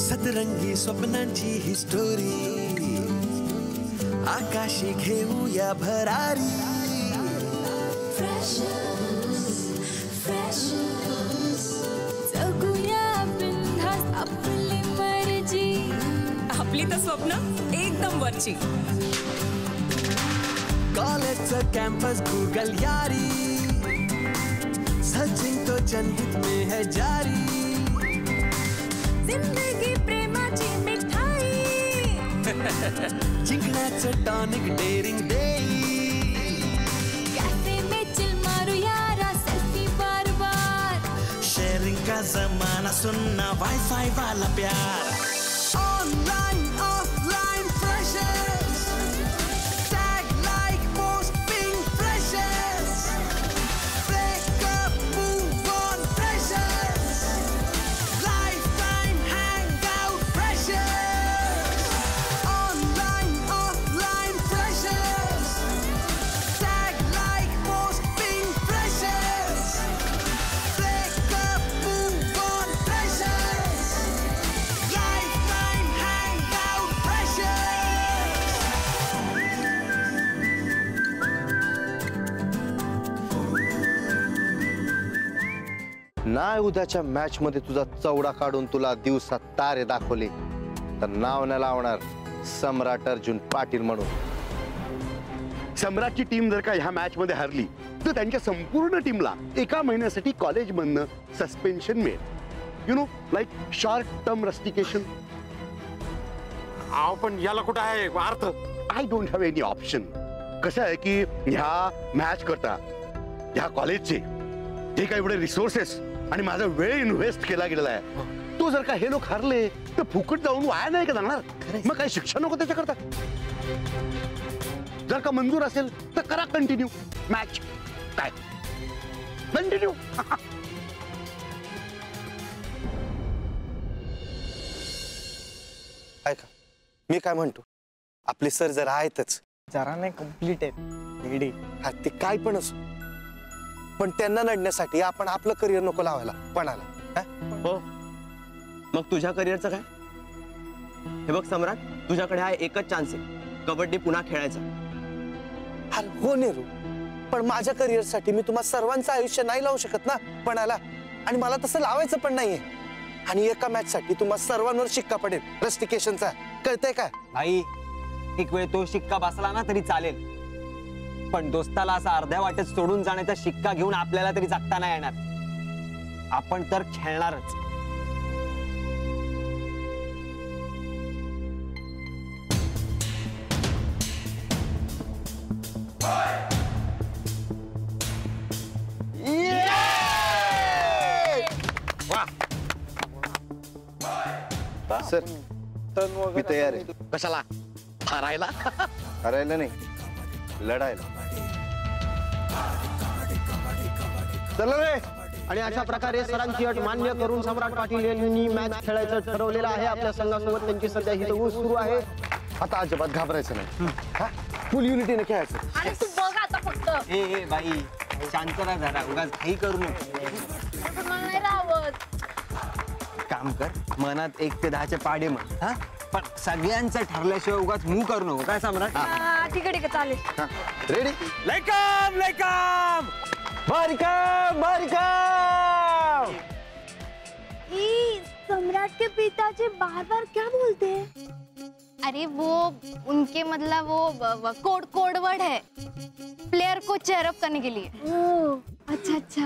सतरंगी स्वप्नांची ही स्टोरी, आकाशी घेऊया भरारी. फ्रेशर्स जगूया बिनधास्त आपली मर्जी, आपली तर स्वप्न एकदम वरची. कॉलेजचं कॅम्पस गुगल यारी, सचिंग तो जनहित में है जारी. जिंदगी प्रेमाची मिठाई, जिंकण्याचं टॉनिक डेअरिंग डेई. कैफे में चिल मारू यारा सेल्फी बार बार, शेयरिंग का जमाना सुनना वाईफाई वाला प्यार. Online offline freshers, tag like post ping freshers. ना उद्याच्या मॅच मध्ये तुझा चौडा काढून तुला दिवसात तारे दाखवले तर नाव न लावणार सम्राट अर्जुन पाटील म्हणून. सम्राटची टीम जर का ह्या मॅच मध्ये हरली तर त्यांच्या संपूर्ण टीमला एका महिन्यासाठी कॉलेज मधनं सस्पेन्शन मिळेल. You know like short term rustication. आव पण याला कुठं आहे अर्थ. I don't have any option. कसं आहे की ह्या मॅच करता ह्या कॉलेजचे जे काही एवढे रिसोर्सेस आणि माझा वेळ इन्व्हेस्ट केला गेलेला आहे तो जर का हे लोक हरले तर फुकट जाऊन वाया नाही का जाणार. मग काय शिक्षण नको त्याच्या करता. जर का मंजूर असेल तर करा कंटिन्यू मॅच. काय कंटिन्यू. ऐका मी काय म्हणतो आपले सर जरा आहेतच. जरा नाही कंप्लीट आहे लेडी. हा ते काय पण असो पण त्यांना नडण्यासाठी आपण आपलं करिअर नको लावायला पणाला. हो मग तुझ्या करिअरचं काय. हे बघ सम्राट तुझ्याकडे हा एकच चान्स आहे कबड्डी पुन्हा खेळायचा. अरे हो नेहरू पण माझ्या करिअरसाठी मी तुम्हा सर्वांचं आयुष्य नाही लावू शकत ना पणाला. आणि मला तसं लावायचं पण नाहीये. आणि एका मॅच साठी तुम्हा सर्वांवर शिक्का पडेल रस्टिकेशनचा. कळतंय का. आई एक वेळ तो शिक्का बसला ना तरी चालेल पण दोस्ताला असा अर्ध्या वाटेत सोडून जाण्याचा शिक्का घेऊन आपल्याला तरी जगता नाही येणार. आपण तर खेळणारच. सर मी तयार आहे. कशाला हरायला. हरायला नाही लढायला. चला रे. आणि अशा प्रकारे सरांची अट मान्य करून सम्राट पाटील यांनी मॅच खेळायचं ठरवलेलं आहे. आपल्या संघासोबत त्यांची सध्या ही लढत सुरू आहे. आता अजिबात घाबरायचं नाही. फुल युनिटीने खेळायचं. अरे तू बघ आता फक्त. ए ए बाई शांत राहा जरा. उगाच काही करू नको. नाही रावत. काम कर मनात 1 ते 10चे पाडे मग. हा पण सगळ्यांचं ठरल्याशिवाय उगाच मूव करू नको काय सम्राट. तिकडे का चालेल. रेडी लायकम लायकम बारिकम बारिकम. ये सम्राट के पिताजी बार बार क्या बोलते हैं. अरे वो उनके मतलब वो कोड वर्ड है प्लेयर को चेअरअप करने के लिए. अच्छा अच्छा.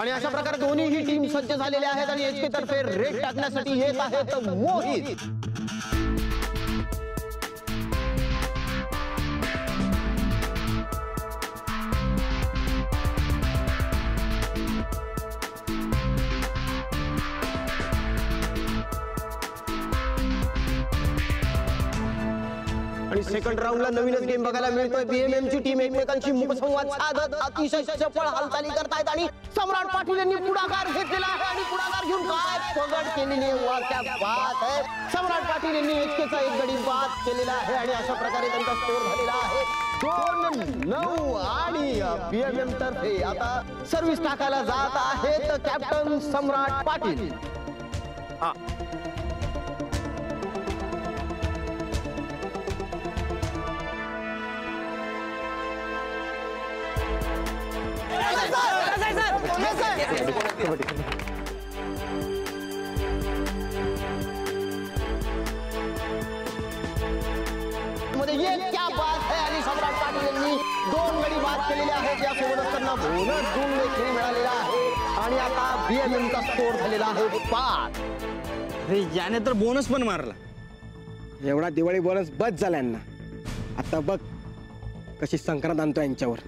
आणि अशा प्रकारे दोन्ही ही टीम सज्ज झालेले आहेत आणि एचके तर्फे रेड टाकण्यासाठी येत आहेत मोहित. सेकंड राउंडला नवीनच गेम बघायला मिळतोय. बीएमएमची टीम एकमेकांशी मुखसंवाद साधत अतिशय चपळ हालचाली करतायत आणि सम्राट पाटील यांनी पुढाकार घेतलेला आहे. आणि पुढाकार घेऊन काय पगड केलेली आहे. वाह क्या बात आहे. सम्राट पाटील यांनी एचकेचा एक गडी बाद केलेला आहे आणि अशा प्रकारे त्यांचा स्कोर झालेला आहे 2-9. आणि बीएमएम तर्फे आता सर्व्हिस टाकायला जात आहेत कॅप्टन सम्राट पाटील. मुझे ये क्या बात है आणि सम्राट पाटील यांनी दोन गडी बाद केलेले आहेत या सोबत त्यांना बोनस गुण देखील मिळालेला आहे आणि आता BMM चा स्कोर झालेला आहे 5। अरे याने तर बोनस पण मारला, एवढा दिवाळी बोनस बस झाला यांना। आता बघ कशी संक्रांत आणतो यांच्यावर।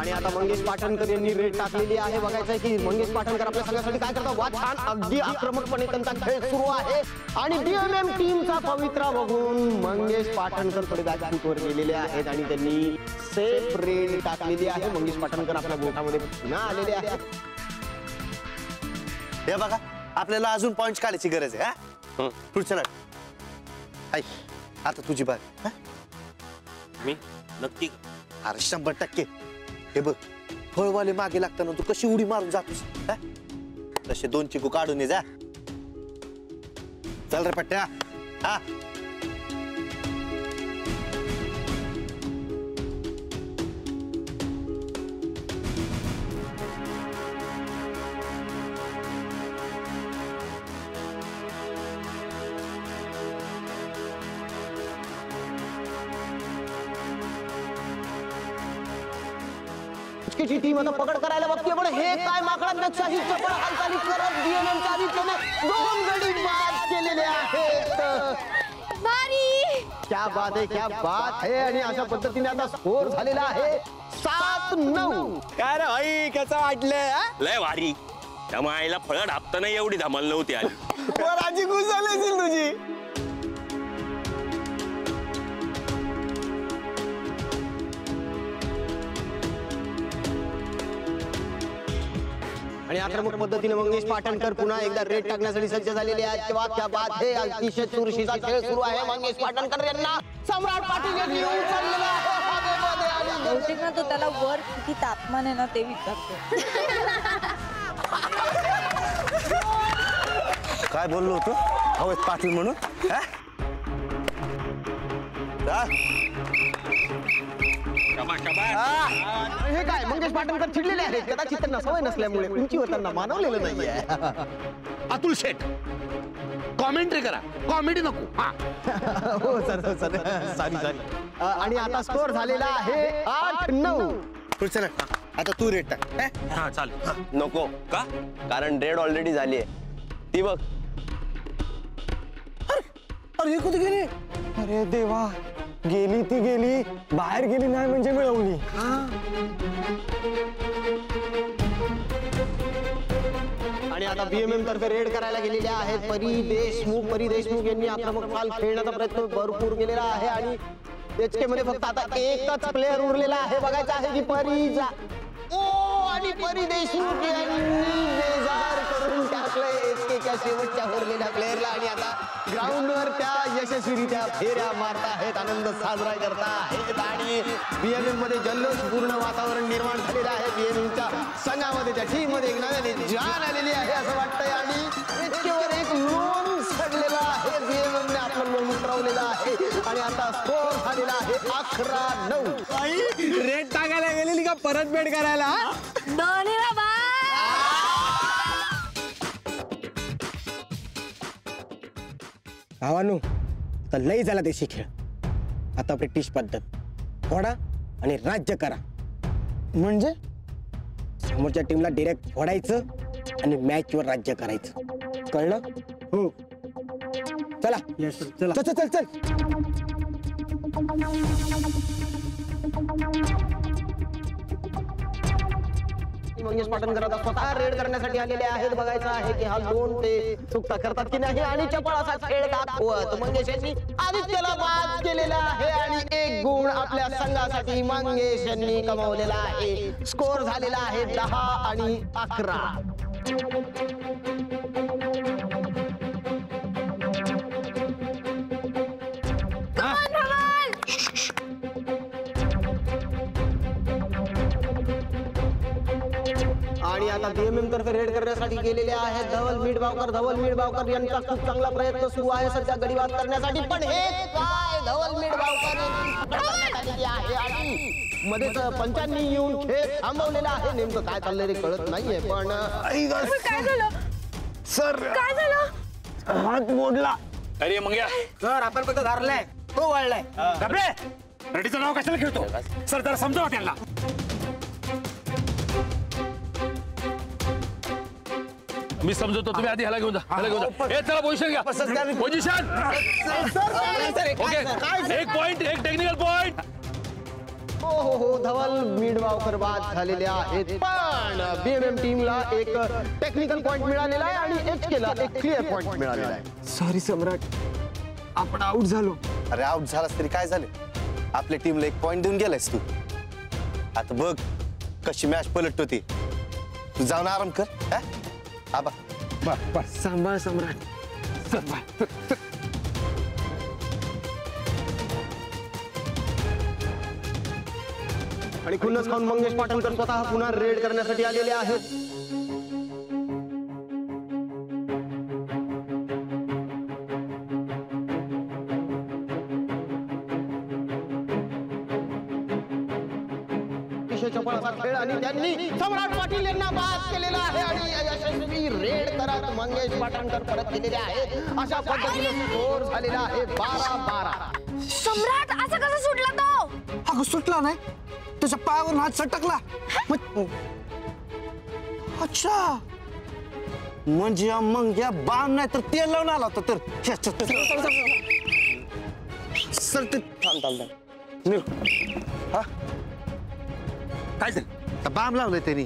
आणि आता मंगेश पाटणकर यांनी वेळ टाकलेली आहे, बघायचंय की मंगेश पाटणकर आपल्या सगळ्यासाठी काय करतात। वाद छान अगदी आक्रमकपणे त्यांचा खेळ सुरू आहे आणि BMM टीमचा पवित्रा बघून मंगेश पाटणकर कडे दादांवर गेलेले आहेत आणि त्यांनी सेफ रेड टाकलेली आहे। मंगेश पाटणकर आपल्या गोटामध्ये पुन्हा आलेले आहेत। हे बघा आपल्याला अजून पॉइंट्स काढायची गरज आहे। हा पुढचं नाट आई आता तुझी बाग। मी नक्की अरे 100%। हे बघ फळवाले मागे लागताना तू कशी उडी मारून जातोस, तसे 2 चिकू काढून ये जा। चल रे पट्ट्या। हा टीम आता पकड़ करायला बघते पण हे काय माकडांपेक्षा ही चपळ हालचाली करत BMM चा आदित्यने दोन गडी बाद केलेले आहेत। बारी क्या बात है, क्या बात है। आणि अशा पद्धतीने आता स्कोर झालेला आहे 7-9। काय रे भाई कसं वाटलं? लय भारी, त्या मायला फळड हापताना एवढी धमाल नव्हती आली। राजी खुश झालीशील तुझी। आणि आक्रमक पद्धतीने मंगेश पाटणकर पुन्हा एकदा रेड टाकण्यासाठी सज्ज झालेले आहेत। तेव्हा क्या बात है, अतिशय चुरशीचा खेळ सुरू आहे। मंगेश पाटणकर यांना सम्राट पाटील यांनी उचललेला हवेमध्ये आणि बहुतेक ना तो त्याला वर किती तापमान आहे ना ते विचारतो। काय बोललो होतो हवेत पाटील म्हणून? हे काय मंगेश पाटणकर चिडलेले आहेत, कदाचित त्यांना सवय नसल्यामुळे उंचीवर त्यांना मानवलेलं नाहीये। अतुल शेठ कॉमेंट्री करा, कॉमेडी नको। हो सर सर सॉरी सॉरी। आणि आता स्कोर झालेला आहे 8-9। चल आता तू रेड टाक। हा चालेल। नको का? कारण रेड ऑलरेडी झाली आहे ती बघ। अरे कुठे गेली? अरे देवा गेली ती, गेली बाहेर गेली नाही म्हणजे मिळवली। आणि आता BMM तर्फे रेड करायला गेलेले आहेत परिदेशमुख यांनी आक्रमक पाल खेळण्याचा प्रयत्न भरपूर केलेला आहे आणि HK मध्ये फक्त आता एकच प्लेयर उरलेला आहे। बघायचं आहे की परिजा ओ आणि परिदेशमुख यांनी बेजार करून टाकले HKच्या शेवटच्या उरलेल्या प्लेयरला आणि आता ग्राउंडवर त्या यशस्वीरित्या फेऱ्या मारत आहेत, आनंद साजरा करत आहेत आणि BMM मध्ये जल्लोषपूर्ण वातावरण निर्माण झालेलं आहे। BMMच्या संघामध्ये त्या टीममध्ये एक नव्याने जान आलेली आहे असं वाटतंय आणि HKवर एक लोन सडलेला आहे। BMMने आपलं लोन उतरवलेलं आहे आणि आता स्कोर झालेला आहे 11-9। रेड टाकायला गेलेली का परत बेट करायला? दोन्ही बाबा भावानू तर लई झाला देशी खेळ। आता ब्रिटिश पद्धत फोडा आणि राज्य करा म्हणजे समोरच्या टीमला डायरेक्ट फोडायचं आणि मॅचवर राज्य करायचं, कळलं? हो चला चला चल चल चल। मंगेश पाटणकर आता स्वतः रेड करण्यासाठी आलेले आहेत। बघायचं आहे की हा दोन ते चुकता करतात की नाही आणि चपळासा खेळ दाखवत मंगेश यांनी आदित्यला बाद केलेला आहे आणि एक गुण आपल्या संघासाठी मंगेश यांनी कमावलेला आहे। स्कोर झालेला आहे 10 आणि 11। आणि आता BMM तर्फे रेड करण्यासाठी गेलेले आहेत धवल मीडबावकर यांचा खूप चांगला प्रयत्न सुरू आहे सध्या गडी बाद करण्यासाठी पण हे काय धवल मीठ गावकऱ्यांनी मध्येच पंचांनी येऊन खेळ थांबवलेला आहे. नेमकं काय चाललंय रे कळत नाहीये. पण काय झालं सर? काय झालं? हात मोडला. अरे मंग्या सर आपण फक्त धरलाय तो वळलाय. बापरे रेडीचं नाव कशाला खेळतो सर? जरा समजावा त्यांना. मी समजवतो तुम्ही आधी ह्याला घेऊन जा. ह्याला घेऊन जा. हे चला पोझिशन घ्या. Position okay. एक पॉइंट एक टेक्निकल पॉइंट. हो हो हो धवल मीडवावकर बाद झालेले आहेत. पण बीएमएम टीमला एक टेक्निकल पॉइंट मिळालेला आहे आणि एक केला एक क्लियर पॉइंट मिळालेला आहे. सॉरी सम्राट आपण आउट झालो. अरे आउट झालास तरी काय झाले? आपल्या टीमला एक पॉइंट देऊन गेलायस तू. आता बघ कशी मॅच पलटतो ती. तू जाऊन आराम कर. आबा बस सांभाळ सम्राट सांभाळ. आणि खुन्नस खाऊन मंगेश पाटणकर स्वतः पुन्हा रेड करण्यासाठी आलेले आहेत. अतिशय चपळाचा खेळ आणि त्यांनी सम्राट पाटील यांना बाद केलेला आहे आणि यशस्वी रेड करत मंगेश पाटणकर परत गेलेले आहेत. अशा पद्धतीने स्कोर झालेला आहे 12-12. सम्राट असं कसं सुटला तो? अगं सुटला नाही तुझ्या पायावर हात सटकला. अच्छा म्हणजे मग या बाण नाही तर तेल लावून आला होता तर. सर ते काय झालं? बाण लावलंय त्यांनी.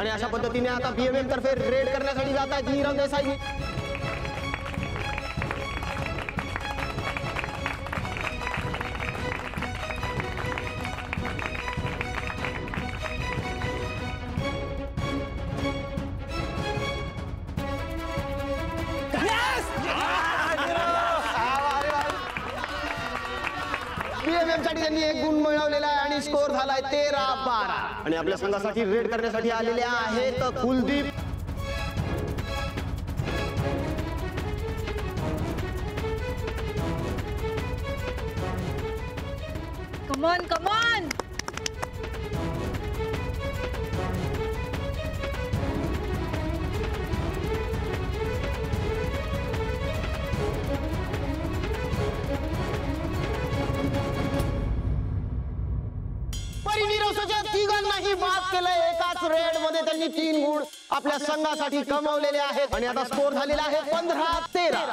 आणि अशा पद्धतीने आता बीएमएम तर्फे रेड करण्यासाठी जात आहेत नीरव देसाई. स्कोर झालाय 13-12 आणि आपल्या संघासाठी रेड करण्यासाठी आलेले आहेत Kuldeep. Come on come on. एकाच रेड मध्ये त्यांनी 3 गुण आपल्या संघासाठी कमवलेले आहेत आणि आता स्कोर झालेला आहे 15-13.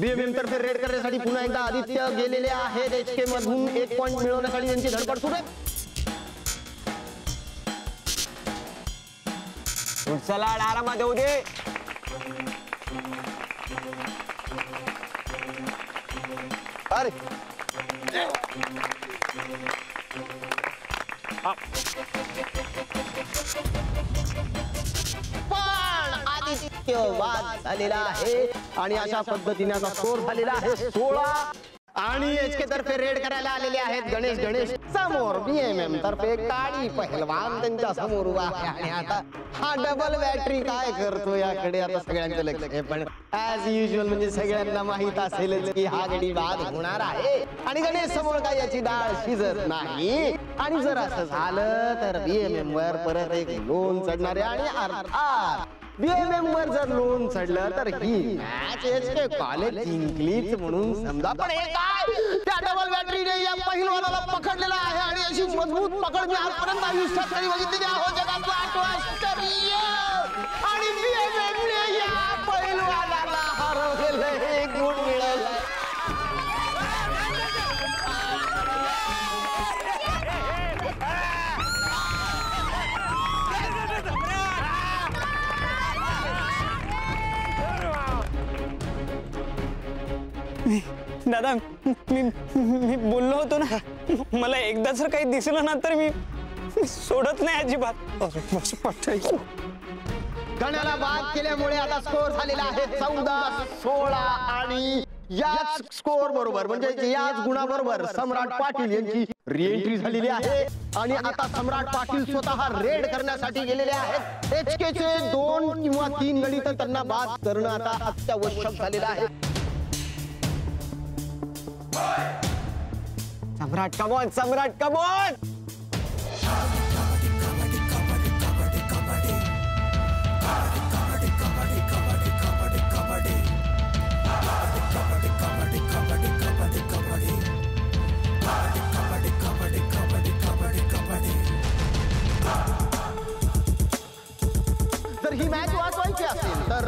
बीएमएम तर्फे रेड करण्यासाठी पुन्हा एकदा आदित्य गेलेले आहेत. एचके मधून एक पॉइंट मिळवण्यासाठी त्यांची धडपड सुरू आहे. चला आरामात येऊ दे. अरे पण आदित्य बाद झालेला आहे आणि अशा पद्धतीने आता स्कोर झालेला आहे 16 आणि एचके तर्फे रेड करायला आलेले आहेत गणेश. गणेश समोर बीएमएम तर्फे काळी पहिलवान त्यांच्या समोर उभा आहे आणि आता हा डबल बॅटरी काय करतो याकडे आता सगळ्यांचं लक्ष आहे. पण ऍज युजल म्हणजे सगळ्यांना माहित असेलच की हा गडी बाद होणार आहे आणि गणेश समोर काय याची डाळ शिजत नाही आणि जर असं झालं तर बीएमएम वर परत एक लोन चढणार आहे आणि अर्थात बीएमएम वर जर लोन चढलं तर ही मॅच एचके कॉलेज जिंकलीच म्हणून समजा. पण हे काय त्या डबल बॅटरीने या पहिलवानाला पकडलेला आहे आणि अशी मजबूत पकड मी आजपर्यंत आयुष्यात कधी बघितली नाही. हो जगातला 8वा स्तरीय आणि बीएमएमने या पहिलवानाला हरवलेलं 1 गुण मिळाला. दादा मी बोललो होतो ना मला एकदा जर काही दिसलं ना तर मी सोडत नाही अजिबात. गणाला बाद केल्यामुळे आता स्कोर झालेला आहे 14-16 आणि याच स्कोर बरोबर म्हणजे याच गुणाबरोबर सम्राट पाटील यांची रिएंट्री झालेली आहे आणि आता सम्राट पाटील स्वतः रेड करण्यासाठी गेलेले आहेत. एचकेचे 2 किंवा 3 गडी तर त्यांना बाद करणं आता अत्यावश्यक झालेलं आहे. सम्राट कम ऑन, सम्राट कम ऑन। ही मॅच वाचवायची असेल तर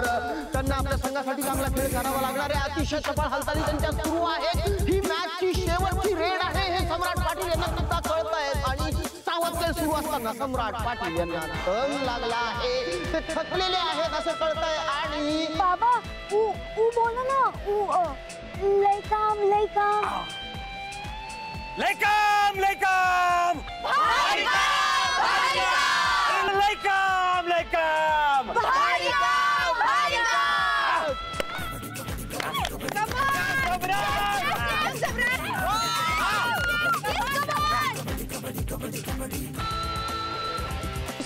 त्यांना आपल्या संघासाठी चांगला खेळ करावा लागणार आहे. अतिशय सफल हालचाली त्यांच्या सुरू आहेत. ही मॅचची शेवटची रेड आहे हे सम्राट पाटील यांना सुद्धा कळत आहे. आणि सावध खेळ सुरू असताना सम्राट पाटील यांना तण लागला आहे. ते थकलेले आहेत असं कळत आहे. आणि बाबा ऊ ऊ बोला ना, ऊ लयकाम लयकाम लयकाम लयकाम लयकाम लयकाम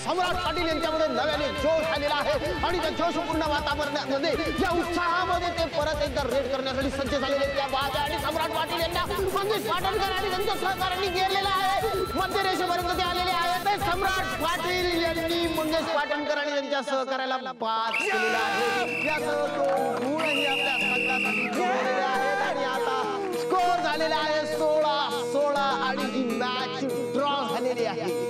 सम्राट पाटील यांच्यामध्ये नव्याने जोश आलेला आहे आणि त्या जोशपूर्ण वातावरणामध्ये या उत्साहामध्ये ते परत एकदा रेड करण्यासाठी सज्ज झालेले त्या बाज आणि सम्राट पाटील यांना मंगेश पाटणकर आणि त्यांच्या सहकाऱ्यांनी घेरलेला आहे. मध्यरेषेपर्यंत ते आलेले आहेत. सम्राट पाटील यांनी मंगेश पाटणकर आणि त्यांच्या सहकाऱ्याला बाद केलेला आहे. या दोन गुणही आपल्या संघासाठी जोडलेले आहेत आणि आता स्कोर झालेला आहे 16-16 आणि ही मॅच ड्रॉ झालेली आहे.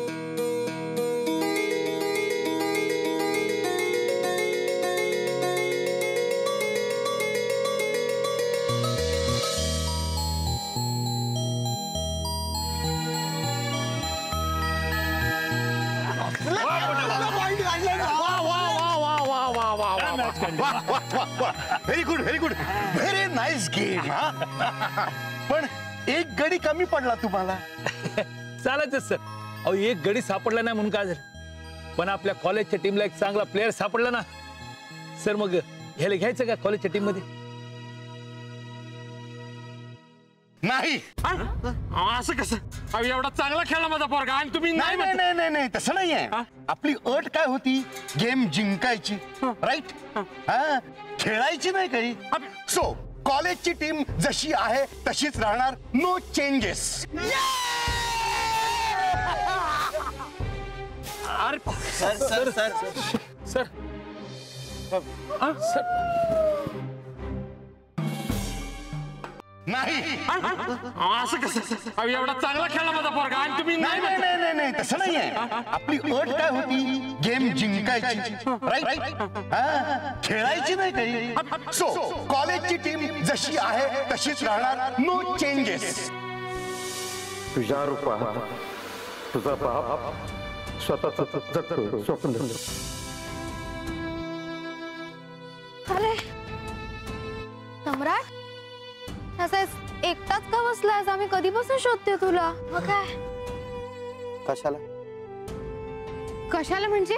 Very good very good very nice game. हा पण एक गडी कमी पडला तुम्हाला. चालत सर, अहो एक गडी सापडला नाही म्हणून काय झालं, पण आपल्या कॉलेजच्या टीमला एक चांगला प्लेअर सापडला ना सर, मग ह्याला घ्यायचं का कॉलेजच्या टीम मध्ये? नाही असं कसं, अहो एवढा चांगला खेळला माझा पोरगा आणि तुम्ही नाही. नाही नाही नाही तसं नाही आहे. आपली अट काय होती, गेम जिंकायची, राईट? हा, खेळायची नाही काही. सो कॉलेजची टीम जशी आहे तशीच राहणार, no changes. Sir sir sir sir sir नाही असं कसं, एवढा चांगला खेळला माझा पोरगा आणि तुम्ही नाही. नाही नाही तसं नाही आहे. आपली अट काय होती, गेम जिंकायची, राईट? हा, खेळायची नाही काही. सो कॉलेजची टीम जशी आहे तशीच राहणार, नो चेंजेस. तुझ्या रूपात तुझा बाप स्वतःच जगतो स्वप्न. अरे सम्राट एकटाच का बसलायस, आम्ही कधीपासून शोधते तुला. मग काय कशाला कशाला म्हणजे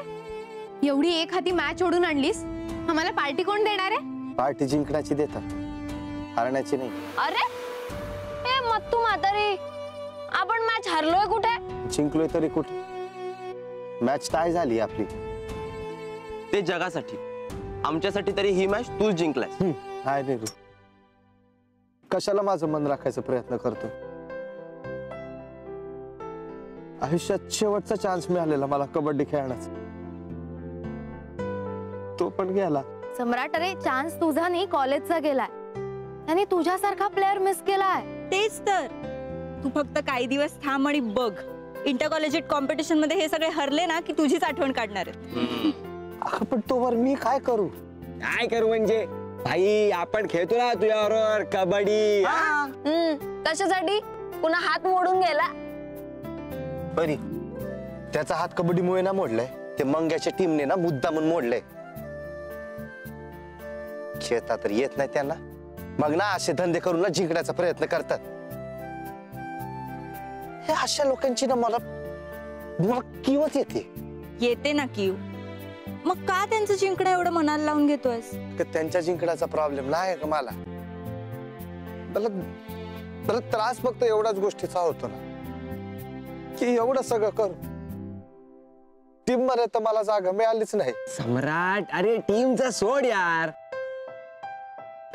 एवढी एक हाती मॅच ओढून आणलीस. आम्हाला पार्टी कोण देणार आहे? पार्टी जिंकण्याची देता, हरण्याची नाही. अरे ए मत तू म्हातारी, आपण मॅच हरलोय कुठे, जिंकलोय तरी कुठे? मॅच काय झाली आपली, ते जगासाठी, आमच्यासाठी तरी ही मॅच तूच जिंकलास. हाय नेहरू, कशाला माझं मन राखायचा प्रयत्न करतो? आयुष्यात शेवटचा चान्स मिळालेला मला कबड्डी खेळण्याचा, तो पण गेला. सम्राट अरे चान्स तुझा नाही, कॉलेजचा गेलाय. त्यांनी तुझ्यासारखा प्लेअर मिस केलाय. तेच तर, तू फक्त काही दिवस थांब आणि बघ, इंटर कॉलेजिएट कॉम्पिटिशन मध्ये हे सगळे हरले ना की तुझीच आठवण काढणार आहे. पण तोवर मी काय करू? काय करू म्हणजे भाई, आपण खेळतो ना तुझ्याबरोबर कबड्डी. कशासाठी? पुन्हा हात मोडून गेला. बरी, त्याचा हात कबड्डीमुळे ना मोडलाय, ते मंग्याच्या टीमने ना मुद्दामून मोडलंय. खेळता तर येत नाही त्यांना, मग ना असे धंदे करून ना जिंकण्याचा प्रयत्न करतात. हे अशा लोकांची ना मला किवत येते ना किव. मग का त्यांचं जिंकणं एवढं मनाला लावून घेतोस? त्यांच्या जिंकण्याचा प्रॉब्लेम नाही का मला? मला त्रास फक्त एवढाच गोष्टीचा होतो ना की एवढं सगळं करू टीम मध्ये तर मला जागा मिळालीच नाही. सम्राट अरे टीमचा सोड यार,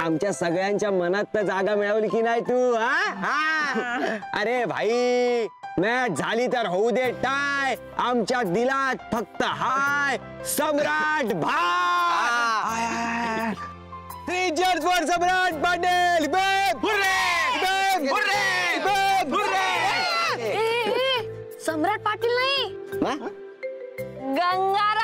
आमच्या सगळ्यांच्या मनात तर जागा मिळवली की नाही तू हा? अरे भाई मॅच झाली तर होऊ दे टाय, आमच्या दिलात फक्त हाय सम्राट भाई। 3 cheers for सम्राट पाटील। सम्राट पाटील नहीं गंगाराम